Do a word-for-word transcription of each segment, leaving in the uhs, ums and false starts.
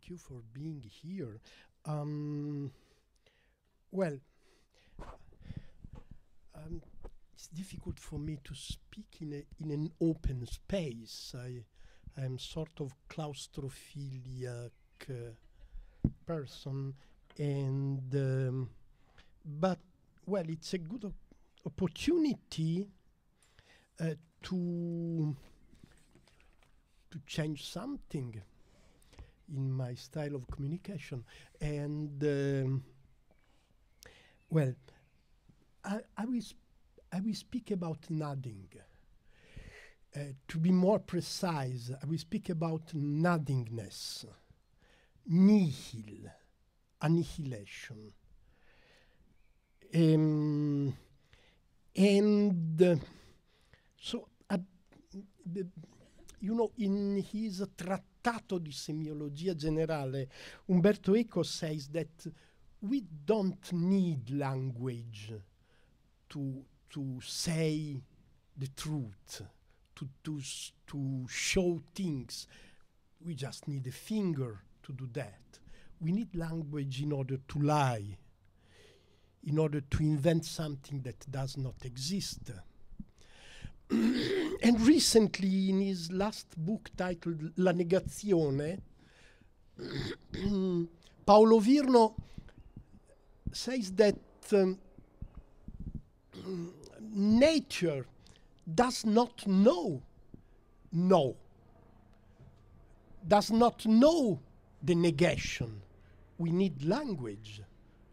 thank you for being here. Um, well, um, it's difficult for me to speak in, a, in an open space. I am sort of claustrophiliac uh, person, and um, but well, it's a good op opportunity uh, to to change something in my style of communication. And um, well, I, I, will sp I will speak about nodding. Uh, to be more precise, I will speak about noddingness, nihil, annihilation. Um, and uh, so, uh, the, you know, in his tract Stato di semiologia generale, Umberto Eco says that we don't need language to to say the truth, to to to show things. We just need a finger to do that. We need language in order to lie, in order to invent something that does not exist. And recently, in his last book titled La negazione, Paolo Virno says that um, nature does not know no, does not know the negation. We need language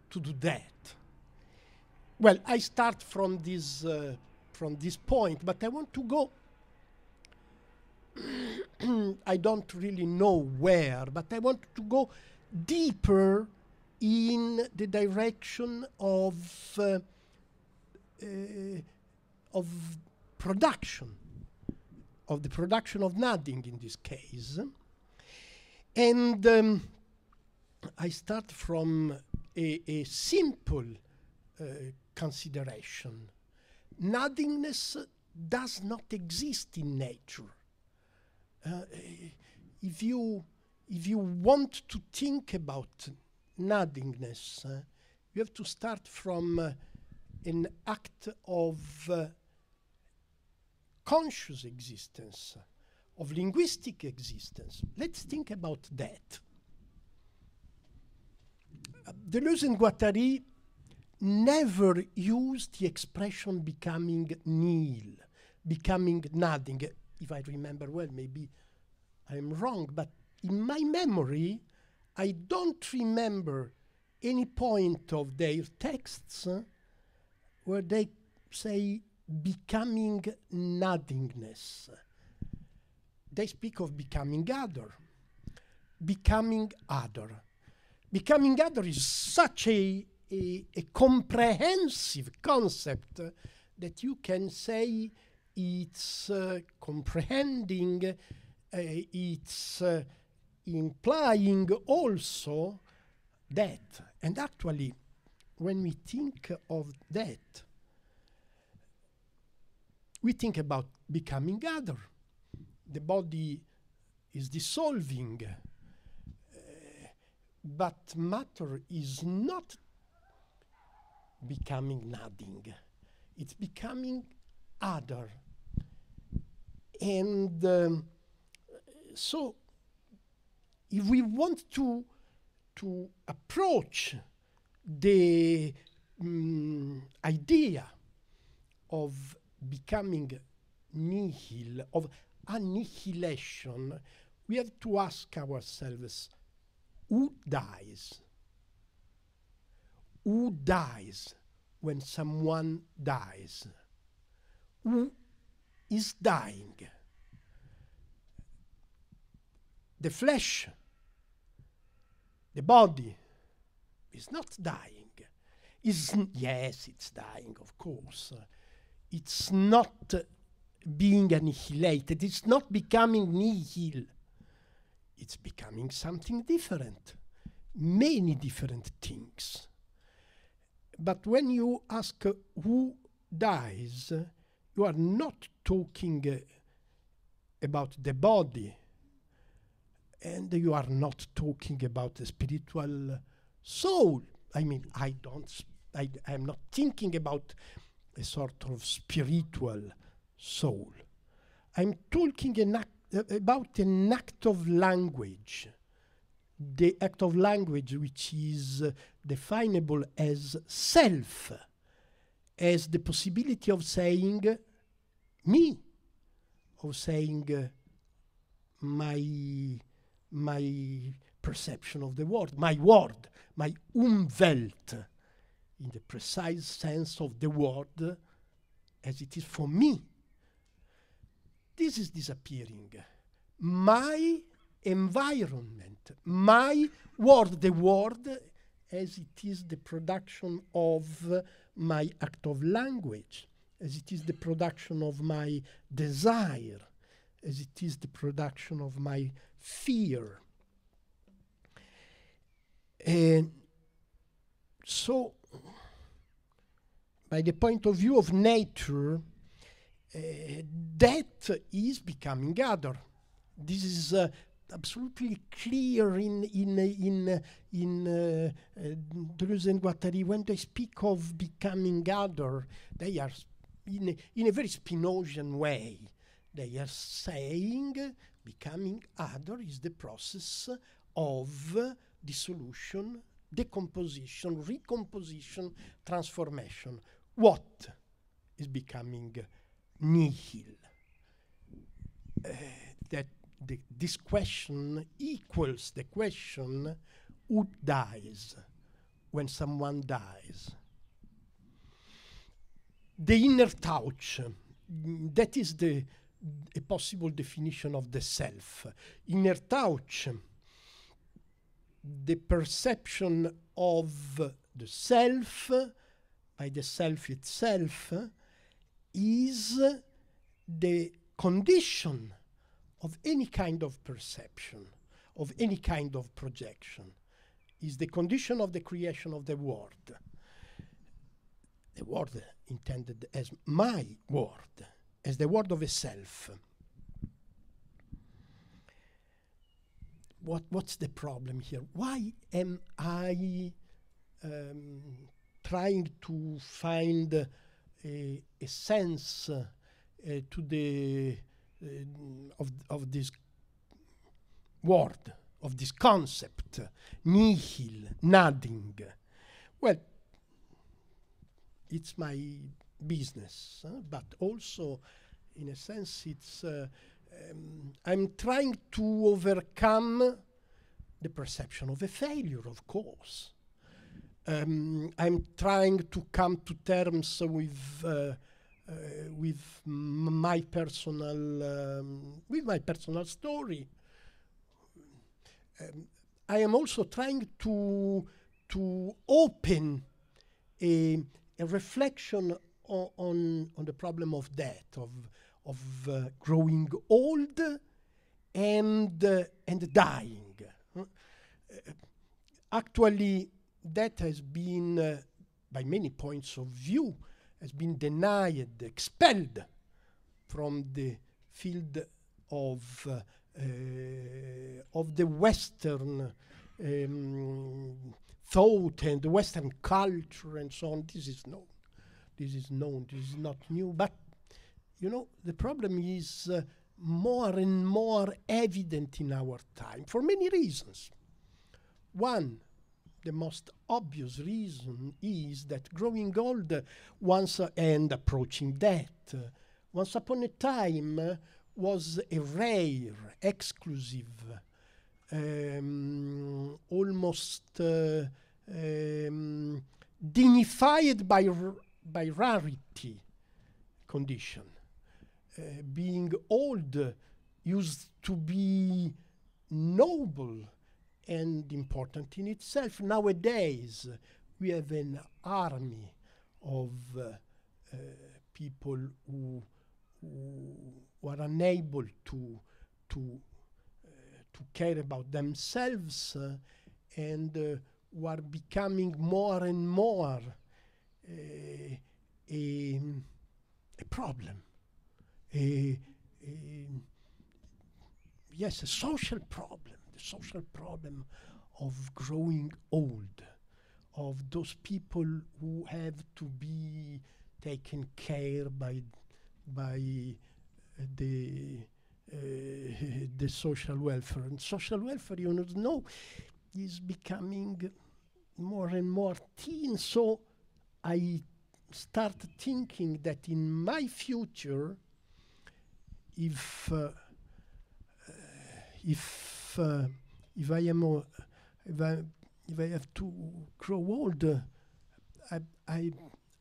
to do that. Well, I start from this uh, from this point, but I want to go, I don't really know where, but I want to go deeper in the direction of uh, uh, of production, of the production of nothing in this case. And um, I start from a, a simple uh, consideration. Nothingness does not exist in nature. Uh, if you if you want to think about nothingness, uh, you have to start from uh, an act of uh, conscious existence, of linguistic existence. Let's think about that. Uh, Deleuze and Guattari never used the expression becoming nihil, becoming nothing. If I remember well, maybe I'm wrong, but in my memory, I don't remember any point of their texts uh, where they say becoming nothingness. They speak of becoming other, becoming other. Becoming other is such a A, a comprehensive concept uh, that you can say it's uh, comprehending, uh, it's uh, implying also that. And actually, when we think of that, we think about becoming other. The body is dissolving, uh, but matter is not becoming nothing. It's becoming other. And um, so if we want to, to approach the mm, idea of becoming nihil, of annihilation, we have to ask ourselves, who dies? Who dies when someone dies? Who is dying? The flesh, the body, is not dying. It's yes, it's dying, of course. Uh, it's not uh, being annihilated. It's not becoming nihil. It's becoming something different, many different things. But when you ask uh, who dies, uh, you are not talking uh, about the body, and you are not talking about the spiritual soul. I mean, I don't, I am not thinking about a sort of spiritual soul. I'm talking an act, uh, about an act of language, the act of language which is uh, definable as self, as the possibility of saying uh, me, of saying uh, my, my perception of the world, my word, my Umwelt, in the precise sense of the word uh, as it is for me. This is disappearing. My environment, my world, the world uh, as it is the production of uh, my act of language, as it is the production of my desire, as it is the production of my fear. And so, by the point of view of nature, uh, that is becoming other. This is uh, absolutely clear in in uh, in uh, in uh, uh, Deleuze and Guattari. When they speak of becoming other, they are in a, in a very Spinozian way. They are saying uh, becoming other is the process of uh, dissolution, decomposition, recomposition, transformation. What is becoming nihil? Uh, that the, this question equals the question who dies when someone dies. The inner touch, mm, that is the a possible definition of the self. Inner touch, the perception of uh, the self uh, by the self itself uh, is uh, the condition of any kind of perception, of any kind of projection, is the condition of the creation of the world. The world uh, intended as my world, as the world of a self. What, what's the problem here? Why am I um, trying to find uh, a, a sense uh, uh, to the uh, of of this word, of this concept, uh, nihil, nothing? Well, it's my business, huh? But also, in a sense, it's. Uh, I'm trying to overcome the perception of a failure, of course. Um, I'm trying to come to terms uh, with uh, uh, with my personal um, with my personal story. Um, I am also trying to to open a, a reflection on, on on the problem of death, of of uh, growing old and, uh, and dying. Mm. Uh, actually, that has been, uh, by many points of view, has been denied, expelled from the field of, uh, uh, of the Western um, thought and the Western culture and so on. This is known, this is known, this is not new, but you know, the problem is uh, more and more evident in our time for many reasons. One, the most obvious reason is that growing old uh, once uh, and approaching death, uh, once upon a time uh, was a rare, exclusive, um, almost uh, um, dignified by, r by rarity condition. Uh, being old uh, used to be noble and important in itself. Nowadays, uh, we have an army of uh, uh, people who, who are unable to, to, uh, to care about themselves uh, and uh, who are becoming more and more uh, a, a problem. A, a, yes, a social problem. the social problem of growing old, of those people who have to be taken care by by uh, the uh, the social welfare. And social welfare, you know, is becoming more and more thin. So I start thinking that in my future, if uh, uh, if uh, if I am uh, if I if I have to grow old, uh, I I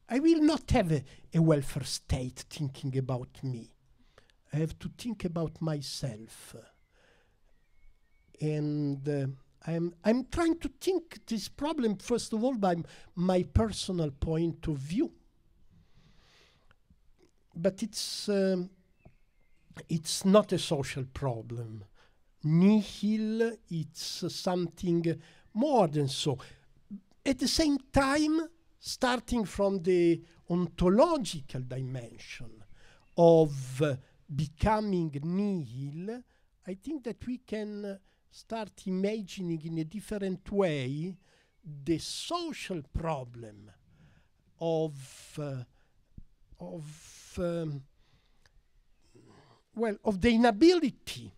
I will not have a, a welfare state thinking about me. I have to think about myself, uh, and uh, I'm I'm trying to think this problem first of all by my personal point of view. But it's um, it's not a social problem. Nihil, it's uh, something uh, more than so. At the same time, starting from the ontological dimension of uh, becoming nihil, I think that we can uh, start imagining in a different way the social problem of uh, of um, well, of the inability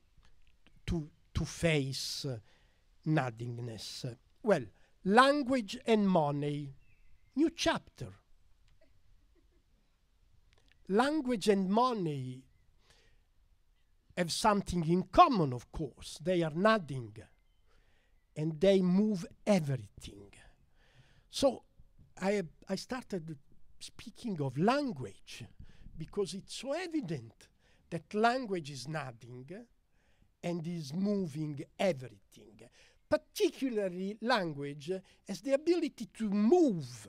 to to face uh, nothingness. Uh, well, language and money. New chapter. Language and money have something in common, of course. They are nothing, and they move everything. So I, I started speaking of language because it's so evident that language is nothing and is moving everything. Particularly, language has the ability to move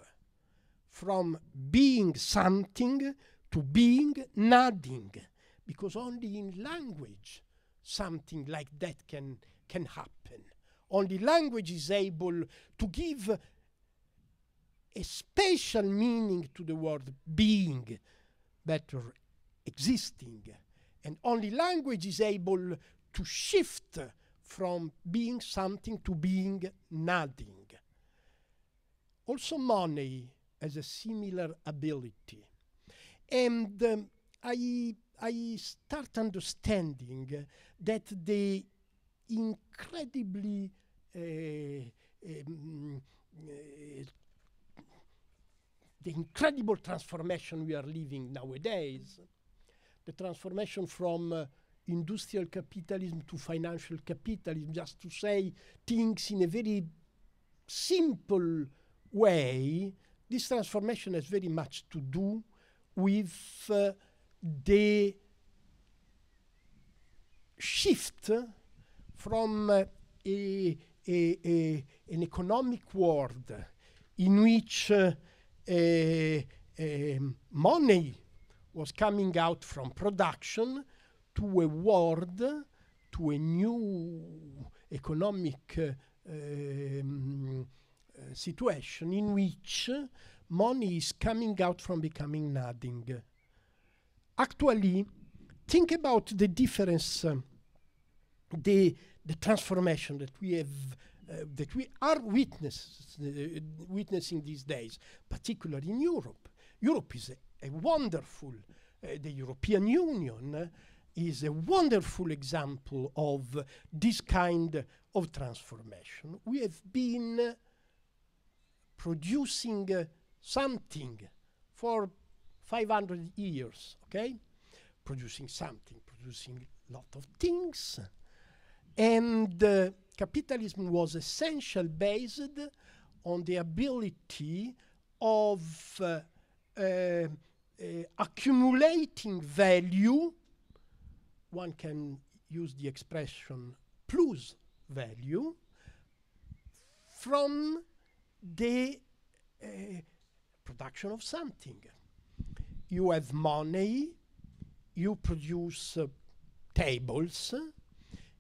from being something to being nothing, because only in language something like that can, can happen. Only language is able to give a special meaning to the word being, better existing. And only language is able to shift from being something to being nothing. Also, money has a similar ability. And um, I, I start understanding uh, that the incredibly uh, um, uh, the incredible transformation we are living nowadays, the transformation from uh, industrial capitalism to financial capitalism, just to say things in a very simple way, this transformation has very much to do with uh, the shift from uh, a, a, a, an economic world in which uh, a, a money was coming out from production to a world, to a new economic uh, um, uh, situation in which uh, money is coming out from becoming nothing. Actually, think about the difference, um, the, the transformation that we have, uh, that we are witness, uh, witnessing these days, particularly in Europe. Europe is a, a wonderful, uh, the European Union, uh, is a wonderful example of uh, this kind uh, of transformation. We have been uh, producing uh, something for five hundred years, okay? Producing something, producing a lot of things. And uh, capitalism was essentially based on the ability of uh, uh, uh, accumulating value. One can use the expression plus value from the uh, production of something. You have money, you produce uh, tables,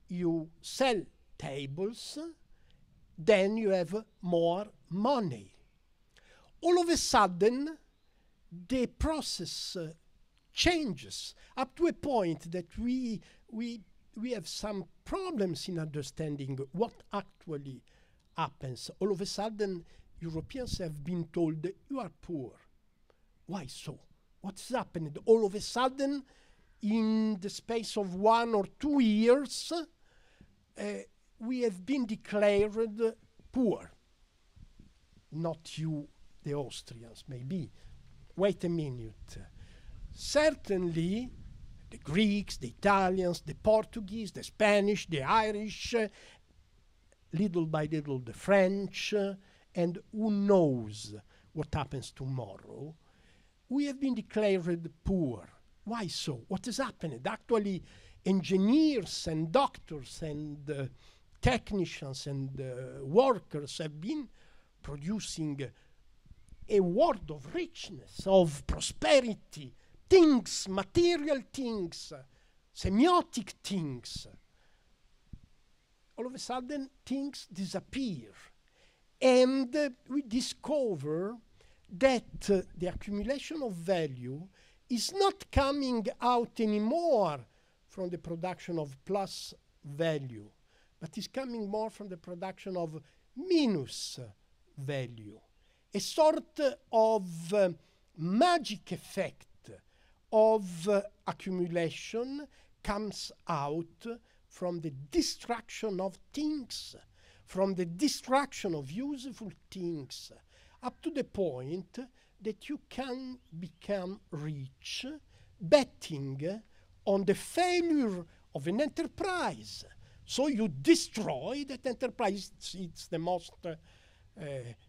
you sell tables, then you have uh, more money. All of a sudden, the process uh, changes up to a point that we we we have some problems in understanding what actually happens. All of a sudden, Europeans have been told, you are poor. Why so? What's happened? All of a sudden, in the space of one or two years, uh, we have been declared uh, poor. Not you, the Austrians, maybe. Wait a minute. Uh, certainly, the Greeks, the Italians, the Portuguese, the Spanish, the Irish, uh, little by little the French, uh, and who knows what happens tomorrow, we have been declared poor. Why so? What has happened? Actually, engineers and doctors and uh, technicians and uh, workers have been producing uh, a world of richness, of prosperity, things, material things, uh, semiotic things. All of a sudden, things disappear. And uh, we discover that uh, the accumulation of value is not coming out anymore from the production of plus value, but is coming more from the production of minus uh, value, a sort uh, of uh, magic effect of uh, accumulation comes out from the destruction of things, from the destruction of useful things, up to the point that you can become rich betting on the failure of an enterprise. So you destroy that enterprise. It's, it's the most, uh, uh,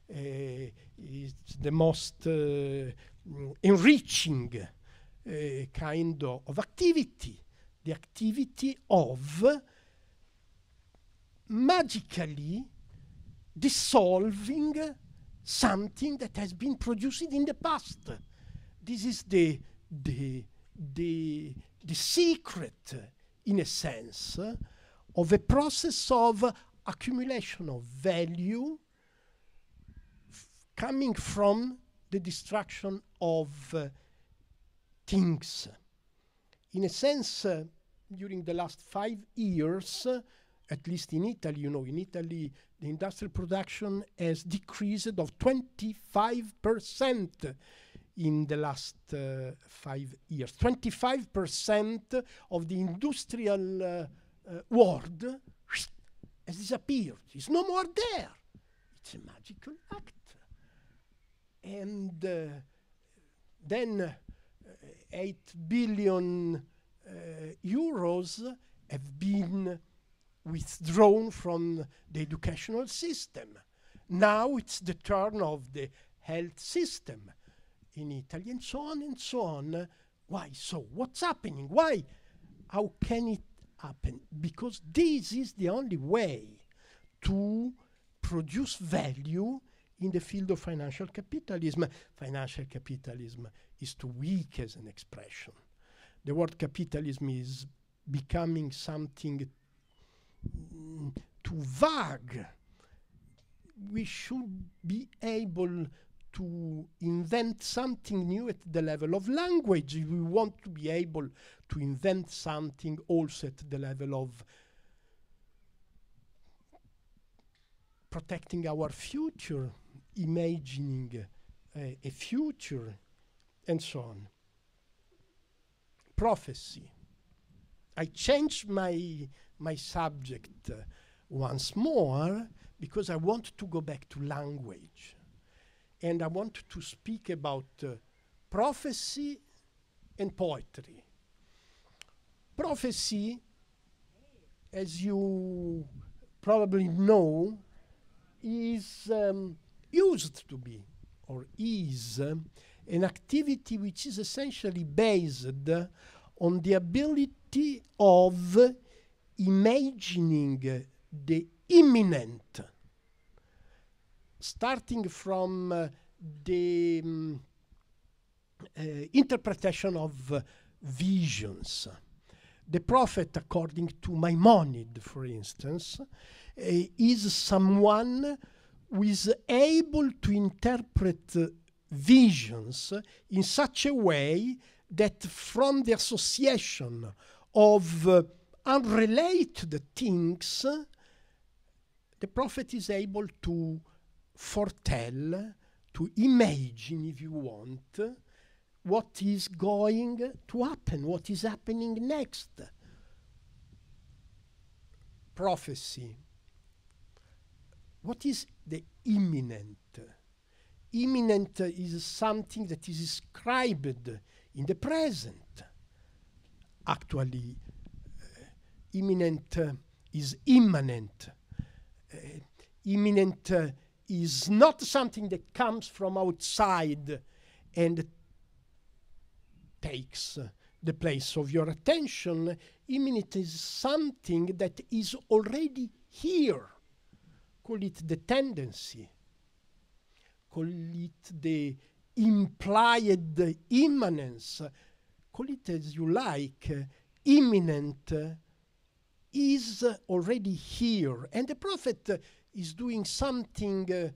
it's the most uh, enriching uh, kind of, of activity, the activity of magically dissolving uh, something that has been produced in the past. This is the, the, the, the secret, uh, in a sense, uh, of a process of uh, accumulation of value coming from the destruction of uh, things. In a sense, uh, during the last five years, uh, at least in Italy, you know, in Italy, the industrial production has decreased of twenty-five percent in the last uh, five years. twenty-five percent of the industrial uh, uh, world has disappeared. It's no more there. It's a magical act. And uh, then uh, eight billion uh, euros have been withdrawn from the educational system. Now it's the turn of the health system in Italy, and so on and so on. Why so? What's happening? Why? How can it happen? Because this is the only way to produce value in the field of financial capitalism. Financial capitalism is too weak as an expression. The word capitalism is becoming something Mm, too vague. We should be able to invent something new at the level of language. We want to be able to invent something also at the level of protecting our future, imagining uh, a future, and so on. Prophecy. I changed my my subject uh, once more because I want to go back to language. And I want to speak about uh, prophecy and poetry. Prophecy, as you probably know, is um, used to be, or is, um, an activity which is essentially based uh, on the ability of uh, imagining uh, the imminent, starting from uh, the um, uh, interpretation of uh, visions. The prophet, according to Maimonides, for instance, uh, is someone who is able to interpret uh, visions in such a way that from the association of uh, and relate the things the prophet is able to foretell, to imagine, if you want, what is going to happen, what is happening next. Prophecy. What is the imminent? Imminent uh, is something that is described in the present. Actually, uh, imminent uh, is immanent. Uh, imminent uh, is not something that comes from outside and takes uh, the place of your attention. Imminent is something that is already here. Call it the tendency. Call it the implied uh, immanence. Call it as you like. Uh, imminent uh, is uh, already here. And the prophet uh, is doing something uh,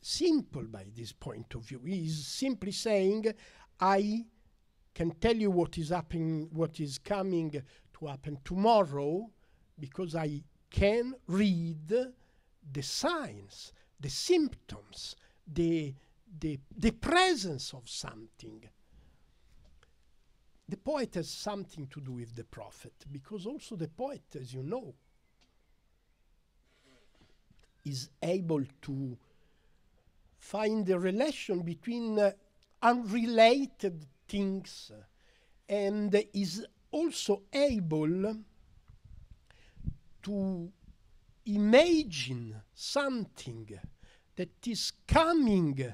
simple by this point of view. He is simply saying, I can tell you what is happening, what is coming to happen tomorrow, because I can read the signs, the symptoms, the, the, the presence of something. The poet has something to do with the prophet, because also the poet, as you know, is able to find the relation between uh, unrelated things, uh, and uh, is also able to imagine something that is coming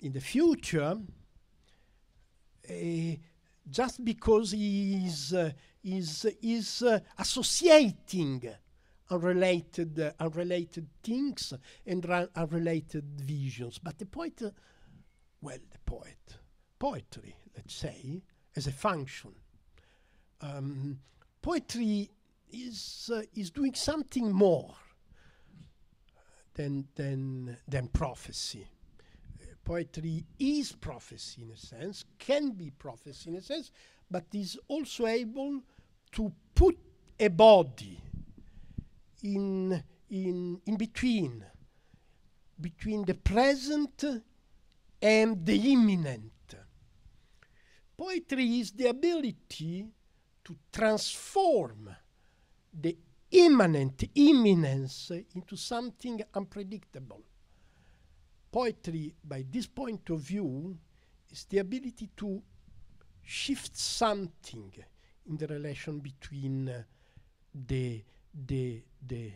in the future, uh, just because he is, uh, is, is uh, associating unrelated, uh, unrelated things and unrelated visions. But the poet, uh, well, the poet, poetry, let's say, as a function. Um, poetry is, uh, is doing something more than, than, than prophecy. Uh, poetry is prophecy in a sense, can be prophecy in a sense, but is also able to put a body in, in, in between, between the present and the imminent. Poetry is the ability to transform the immanent imminence uh, into something unpredictable. Poetry, by this point of view, is the ability to shift something in the relation between uh, the, the, the,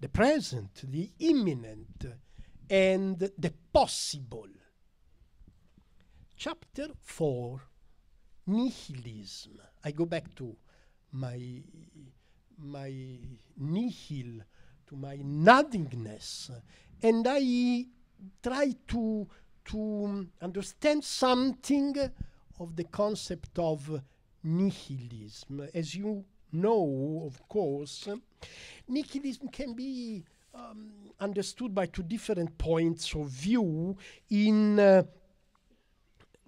the present, the imminent, uh, and the possible. Chapter four, nihilism. I go back to my my nihil, to my nothingness, and I try to to understand something of the concept of nihilism. As you know, of course, nihilism can be um, understood by two different points of view. In uh,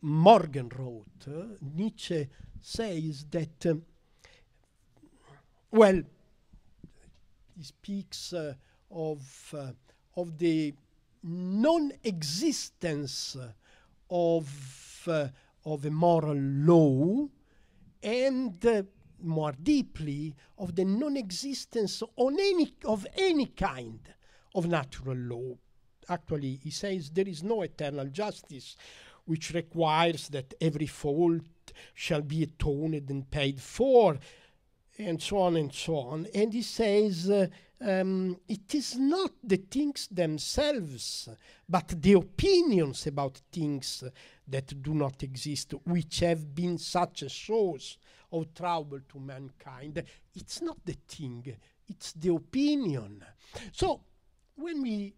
Morgan wrote, uh, Nietzsche says that, um, well, he speaks uh, of, uh, of the non-existence of, uh, of a moral law, and uh, more deeply, of the non-existence on any, of any kind of natural law. Actually, he says there is no eternal justice, which requires that every fault shall be atoned and paid for, and so on and so on. And he says, uh, um, it is not the things themselves, but the opinions about things that do not exist, which have been such a source of trouble to mankind. It's not the thing, it's the opinion. So, when we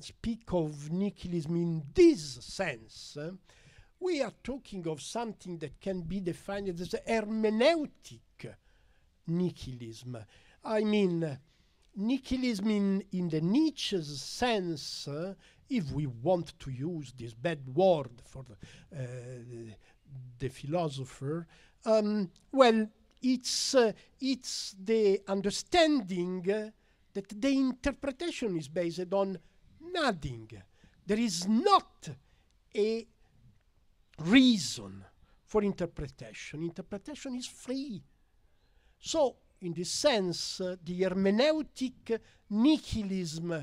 speak of nihilism in this sense, uh, we are talking of something that can be defined as hermeneutic nihilism. I mean, uh, nihilism in, in the Nietzsche's sense, uh, if we want to use this bad word for uh, the philosopher, um, well, it's, uh, it's the understanding uh, that the interpretation is based on nothing. There is not a reason for interpretation. Interpretation is free. So, in this sense, uh, the hermeneutic nihilism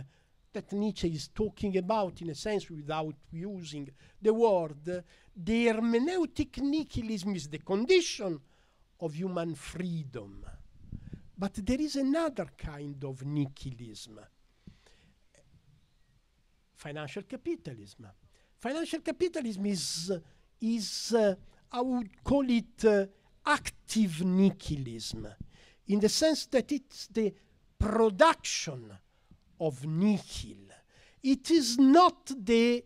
that Nietzsche is talking about, in a sense, without using the word, uh, the hermeneutic nihilism is the condition of human freedom. But there is another kind of nihilism, financial capitalism. Financial capitalism is, uh, is uh, I would call it uh, active nihilism, in the sense that it's the production of nihil. It is not the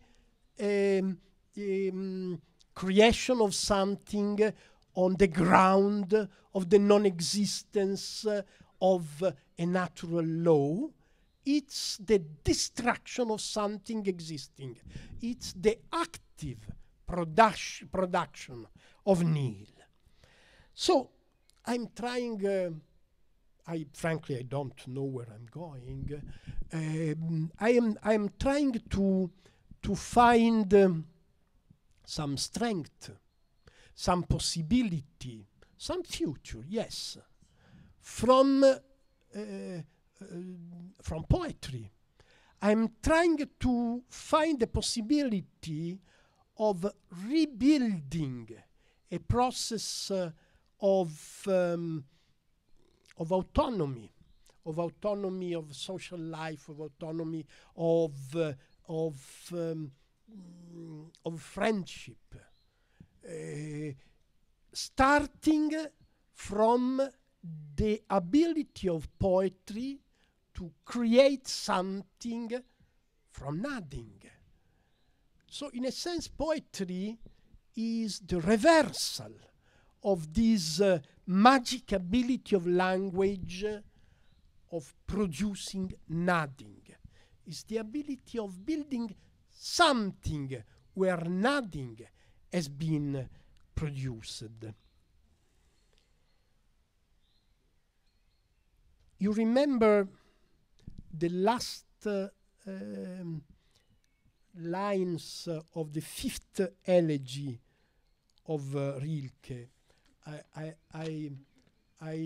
um, um, creation of something uh, on the ground of the non-existence uh, of uh, a natural law. It's the destruction of something existing. It's the active produc production of nihil. So I'm trying, uh, I frankly, I don't know where I'm going. Um, I am I am trying to, to find um, some strength, some possibility, some future, yes, from, uh, uh, from poetry. I'm trying to find the possibility of rebuilding a process uh, of, um, of autonomy, of autonomy of social life, of autonomy of, uh, of, um, of friendship, uh, starting from the ability of poetry to create something from nothing. So in a sense, poetry is the reversal of this uh, magic ability of language uh, of producing nothing. It's the ability of building something where nothing has been uh, produced. You remember the last uh, um, lines uh, of the fifth elegy of uh, Rilke. I, I, I, I,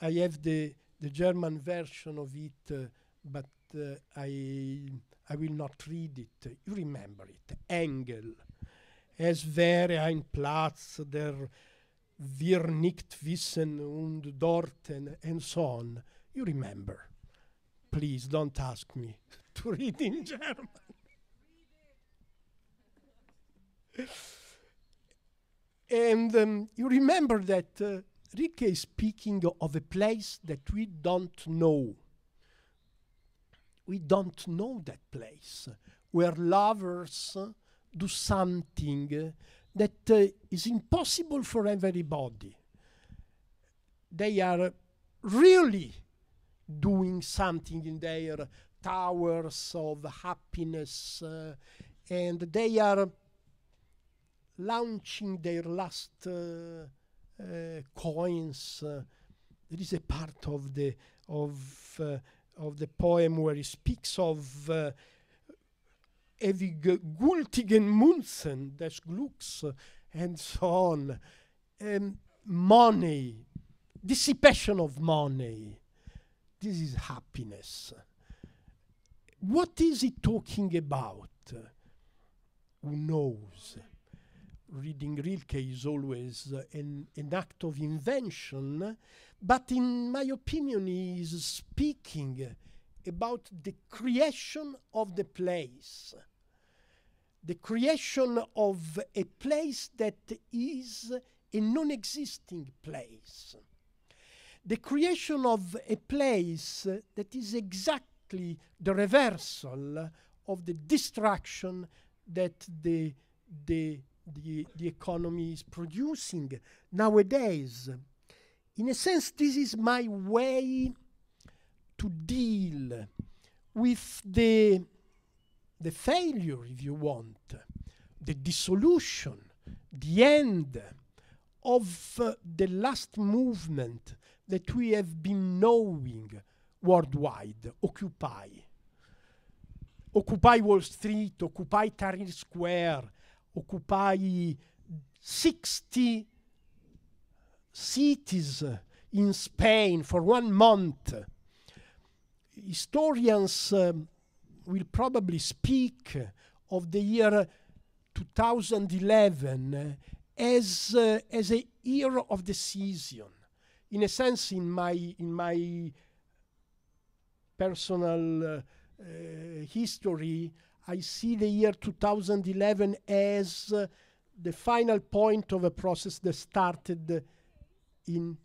I have the, the German version of it, uh, but uh, I, I will not read it. You remember it. Engel. Es wäre ein Platz, der wir nicht wissen und dorten, and so on. You remember. Please don't ask me to read in German. And um, you remember that uh, Rilke is speaking of a place that we don't know. We don't know that place where lovers uh, do something uh, that uh, is impossible for everybody. They are uh, really doing something in their uh, towers of happiness, uh, and they are launching their last uh, uh, coins. Uh, there is a part of the of uh, of the poem where he speaks of ewig gültigen Münzen, des Glücks, and so on. Um, money, dissipation of money. This is happiness. What is he talking about? Who knows? Reading Rilke is always uh, an, an act of invention, but in my opinion, he is speaking about the creation of the place, the creation of a place that is a non-existing place, the creation of a place uh, that is exactly the reversal of the destruction that the, the The, the economy is producing nowadays. In a sense, this is my way to deal with the, the failure, if you want, the dissolution, the end of uh, the last movement that we have been knowing worldwide, Occupy. Occupy Wall Street, Occupy Tahrir Square, Occupy sixty cities in Spain for one month. Historians um, will probably speak of the year two thousand eleven uh, as, uh, as a year of decision. In a sense, in my, in my personal uh, uh, history, I see the year two thousand eleven as uh, the final point of a process that started in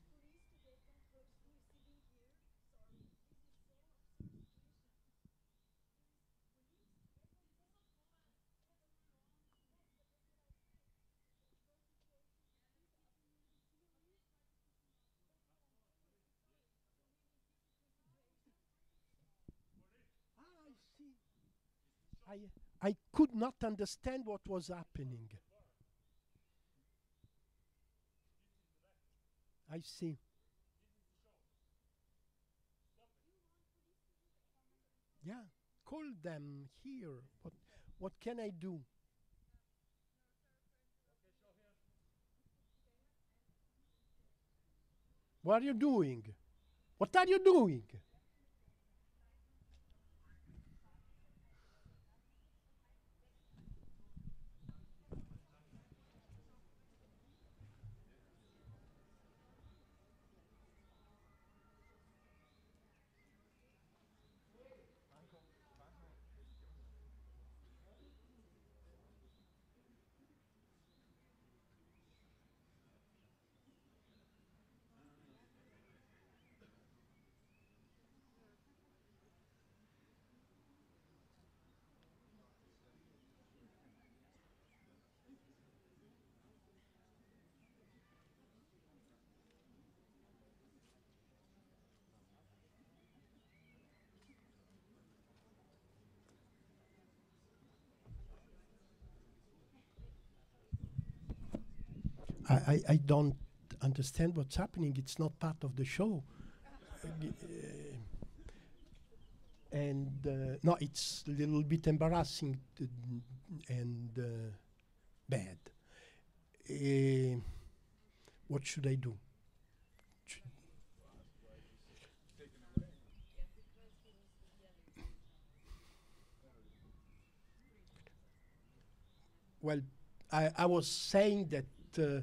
I, I could not understand what was happening. I see. Yeah, call them here. What, what can I do? What are you doing? What are you doing? I, I don't understand what's happening. It's not part of the show. uh, and uh, no, it's a little bit embarrassing and uh, bad. Uh, what should I do? Should well, I, I was saying that uh,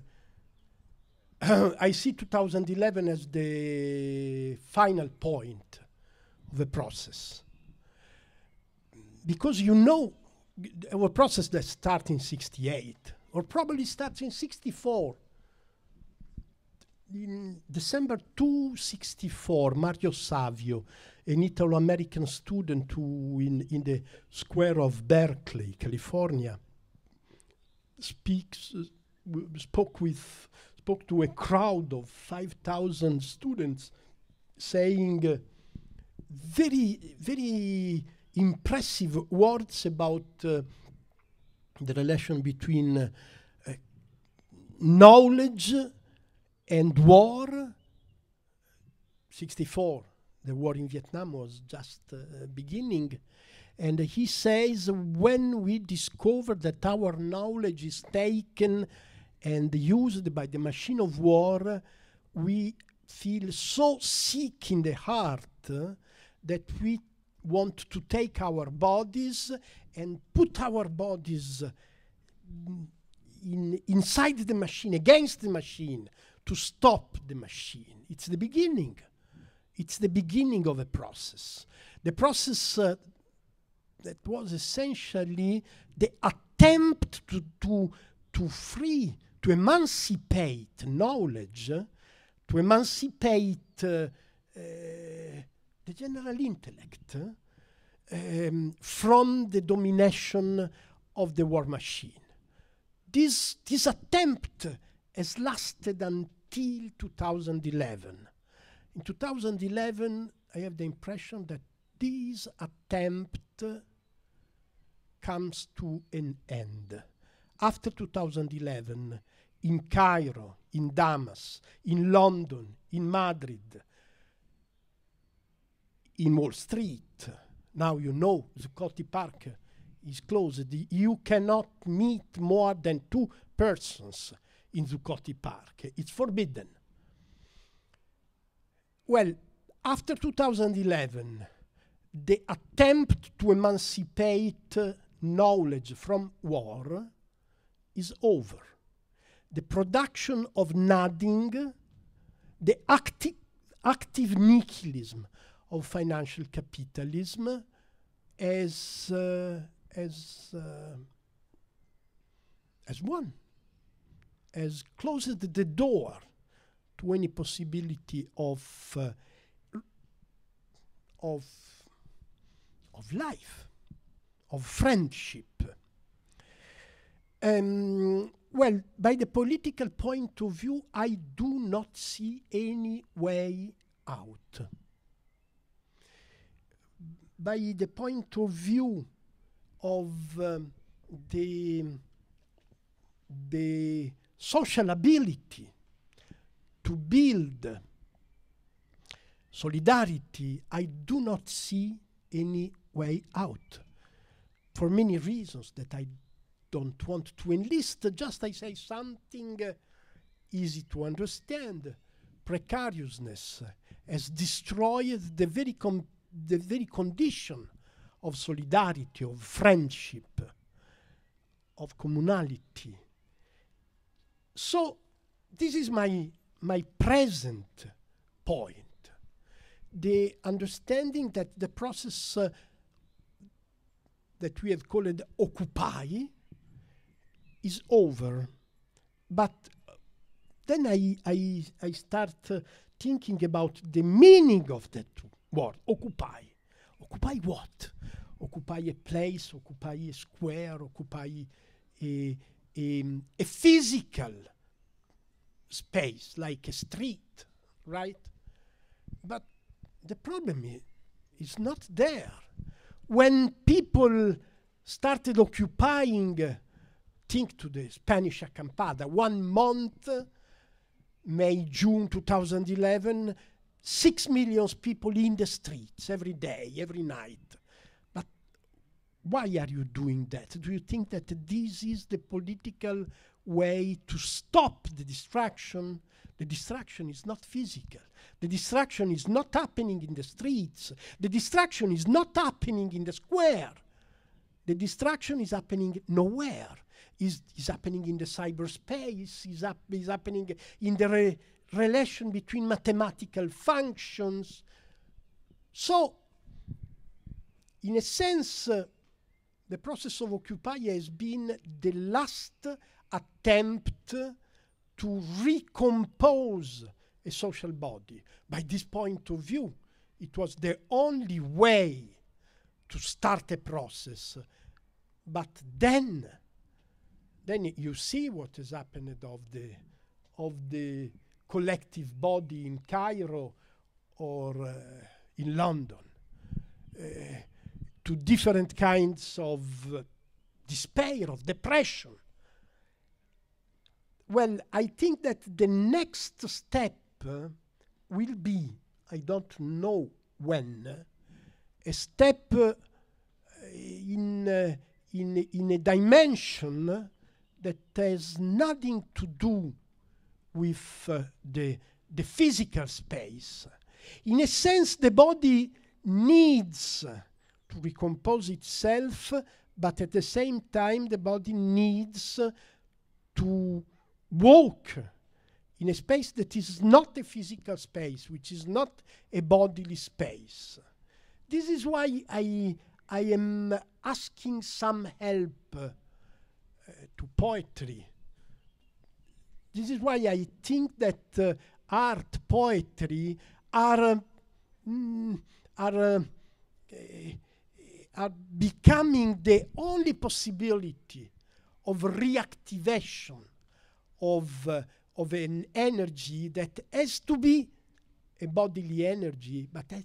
I see two thousand eleven as the final point of the process. Because you know, our process that starts in sixty-eight, or probably starts in sixty-four. In December two sixty-four, Mario Savio, an Italo-American student who in, in the square of Berkeley, California, speaks, uh, w spoke with spoke to a crowd of five thousand students, saying uh, very, very impressive words about uh, the relation between uh, uh, knowledge and war. sixty-four, the war in Vietnam was just uh, beginning. And uh, he says, when we discover that our knowledge is taken and used by the machine of war, uh, we feel so sick in the heart uh, that we want to take our bodies and put our bodies in, inside the machine, against the machine, to stop the machine. It's the beginning. It's the beginning of a process. The process uh, that was essentially the attempt to, to, to free, to emancipate knowledge, uh, to emancipate uh, uh, the general intellect uh, um, from the domination of the war machine. This, this attempt has lasted until two thousand eleven. In two thousand eleven, I have the impression that this attempt uh, comes to an end. after two thousand eleven, in Cairo, in Damas, in London, in Madrid, in Wall Street, now you know Zuccotti Park is closed. You cannot meet more than two persons in Zuccotti Park. It's forbidden. Well, after two thousand eleven, the attempt to emancipate uh, knowledge from war is over. The production of nothing, the acti active nihilism of financial capitalism as, uh, as, uh, as one, has closed the door to any possibility of, uh, of, of life, of friendship. Um, well, by the political point of view, I do not see any way out. By the point of view of um, the, the social ability to build solidarity, I do not see any way out. For many reasons that I don't want to enlist, just I say something uh, easy to understand. Precariousness uh, has destroyed the very, com the very condition of solidarity, of friendship, of communality. So this is my, my present point. The understanding that the process uh, that we have called Occupy is over. But uh, then I, I, I start uh, thinking about the meaning of that word, Occupy. Occupy what? Occupy a place, occupy a square, occupy a, a, a physical space, like a street, right? But the problem is, is not there. When people started occupying, uh, think to the Spanish Acampada, one month, uh, May, June two thousand eleven, six million people in the streets every day, every night. But why are you doing that? Do you think that this is the political way to stop the distraction? The distraction is not physical. The distraction is not happening in the streets. The distraction is not happening in the square. The distraction is happening nowhere. Is is happening in the cyberspace. Is up, is happening in the re relation between mathematical functions. So, in a sense, uh, the process of Occupy has been the last attempt to recompose a social body. By this point of view, it was the only way to start a process. But then, then you see what has happened of the, of the collective body in Cairo or uh, in London, uh, to different kinds of uh, despair, of depression. Well, I think that the next step uh, will be, I don't know when, uh, a step uh, in, uh, in, in a dimension that has nothing to do with uh, the, the physical space. In a sense, the body needs uh, to recompose itself, but at the same time, the body needs uh, to walk in a space that is not a physical space, which is not a bodily space. This is why I, I am asking some help uh, uh, to poetry. This is why I think that uh, art, poetry are, uh, mm, are, uh, uh, are becoming the only possibility of reactivation Of, uh, of an energy that has to be a bodily energy, but that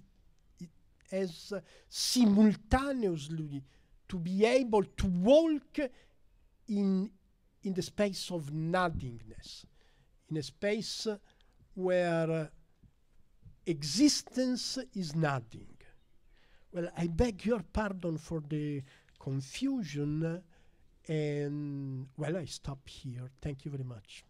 it has uh, simultaneously to be able to walk in in the space of nothingness, in a space where existence is nothing. Well, I beg your pardon for the confusion, and well, I stop here. Thank you very much.